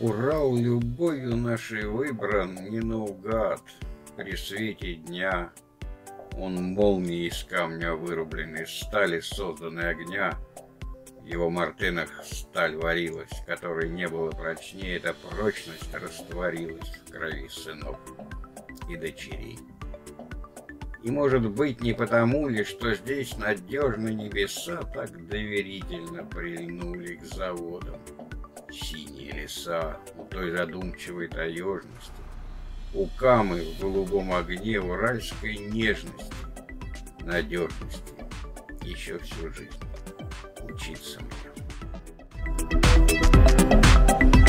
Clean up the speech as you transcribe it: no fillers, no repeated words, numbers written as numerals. Урал любовью нашей выбран не наугад, при свете дня. Он молнией из камня вырублен, из стали созданной огня. В его мартынах сталь варилась, которой не было прочнее, эта прочность растворилась в крови сынов и дочерей. И, может быть, не потому ли, что здесь надежно небеса так доверительно прильнули к заводам. Синие леса у той задумчивой таежности, у Камы в голубом огне уральской нежности, надежности еще всю жизнь учиться мне.